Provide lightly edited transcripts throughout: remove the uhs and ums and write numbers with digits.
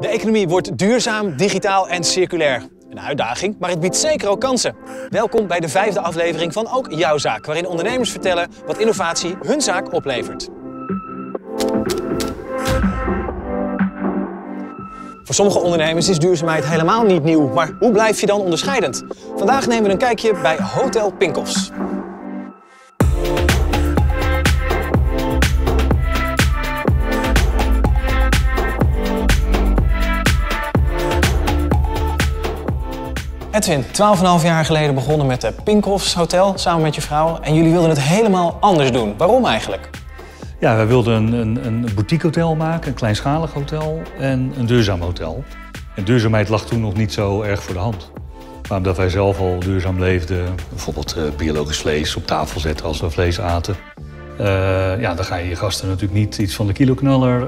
De economie wordt duurzaam, digitaal en circulair. Een uitdaging, maar het biedt zeker ook kansen. Welkom bij de 5e aflevering van Ook Jouw Zaak, waarin ondernemers vertellen wat innovatie hun zaak oplevert. Voor sommige ondernemers is duurzaamheid helemaal niet nieuw, maar hoe blijf je dan onderscheidend? Vandaag nemen we een kijkje bij Hotel Pincoffs. Edwin, 12,5 jaar geleden begonnen met de Pincoffs Hotel samen met je vrouw. En jullie wilden het helemaal anders doen. Waarom eigenlijk? Ja, wij wilden een boutique hotel maken, een kleinschalig hotel en een duurzaam hotel. En duurzaamheid lag toen nog niet zo erg voor de hand. Maar omdat wij zelf al duurzaam leefden, bijvoorbeeld biologisch vlees op tafel zetten als we vlees aten. Ja, dan ga je je gasten natuurlijk niet iets van de kiloknaller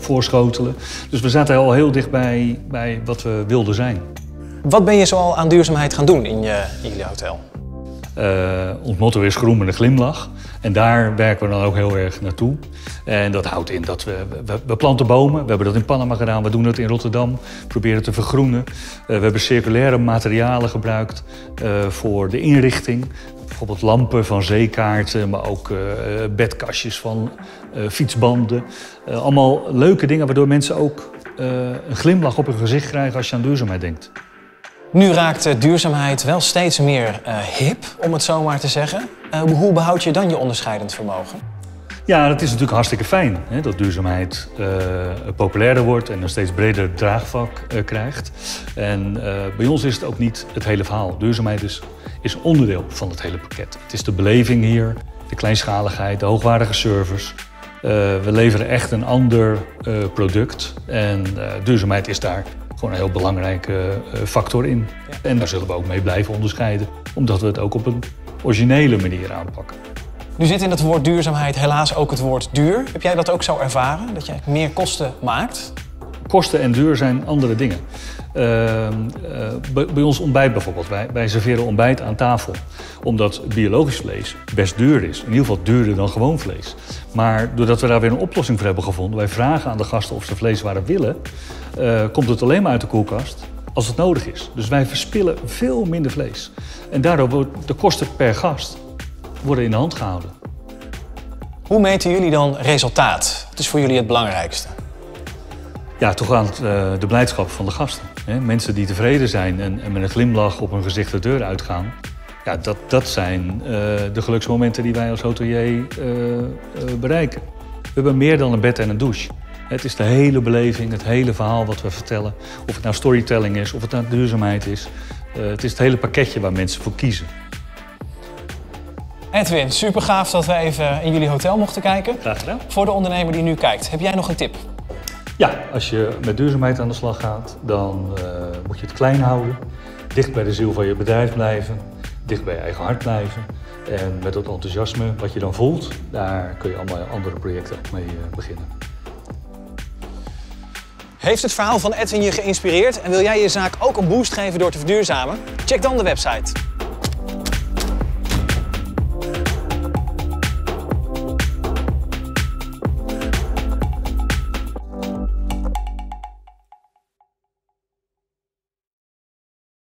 voorschotelen. Dus we zaten al heel dicht bij wat we wilden zijn. Wat ben je zoal aan duurzaamheid gaan doen in jullie hotel? Ons motto is groen met een glimlach. En daar werken we dan ook heel erg naartoe. En dat houdt in dat we planten bomen. We hebben dat in Panama gedaan, we doen dat in Rotterdam. We proberen te vergroenen. We hebben circulaire materialen gebruikt voor de inrichting. Bijvoorbeeld lampen van zeekaarten, maar ook bedkastjes van fietsbanden. Allemaal leuke dingen waardoor mensen ook een glimlach op hun gezicht krijgen als je aan duurzaamheid denkt. Nu raakt duurzaamheid wel steeds meer hip, om het zo maar te zeggen. Hoe behoud je dan je onderscheidend vermogen? Ja, dat is natuurlijk hartstikke fijn, hè, dat duurzaamheid populairder wordt en een steeds breder draagvlak krijgt. En bij ons is het ook niet het hele verhaal. Duurzaamheid is onderdeel van het hele pakket. Het is de beleving hier, de kleinschaligheid, de hoogwaardige service. We leveren echt een ander product en duurzaamheid is daar gewoon een heel belangrijke factor in. Ja. En daar zullen we ook mee blijven onderscheiden, omdat we het ook op een originele manier aanpakken. Nu zit in het woord duurzaamheid helaas ook het woord duur. Heb jij dat ook zo ervaren, dat jij meer kosten maakt? Kosten en duur zijn andere dingen. Bij ons ontbijt bijvoorbeeld. Wij serveren ontbijt aan tafel. Omdat biologisch vlees best duur is. In ieder geval duurder dan gewoon vlees. Maar doordat we daar weer een oplossing voor hebben gevonden, wij vragen aan de gasten of ze vleeswaren willen, komt het alleen maar uit de koelkast als het nodig is. Dus wij verspillen veel minder vlees. En daardoor worden de kosten per gast in de hand gehouden. Hoe meten jullie dan resultaat? Wat is voor jullie het belangrijkste? Ja, toch aan de blijdschap van de gasten. Mensen die tevreden zijn en met een glimlach op hun gezicht de deur uitgaan. Ja, dat zijn de geluksmomenten die wij als hotelier bereiken. We hebben meer dan een bed en een douche. Het is de hele beleving, het hele verhaal wat we vertellen. Of het nou storytelling is, of het nou duurzaamheid is. Het is het hele pakketje waar mensen voor kiezen. Edwin, super gaaf dat we even in jullie hotel mochten kijken. Graag gedaan. Voor de ondernemer die nu kijkt, heb jij nog een tip? Ja, als je met duurzaamheid aan de slag gaat, dan moet je het klein houden. Dicht bij de ziel van je bedrijf blijven. Dicht bij je eigen hart blijven. En met dat enthousiasme wat je dan voelt, daar kun je allemaal andere projecten mee beginnen. Heeft het verhaal van Edwin je geïnspireerd en wil jij je zaak ook een boost geven door te verduurzamen? Check dan de website.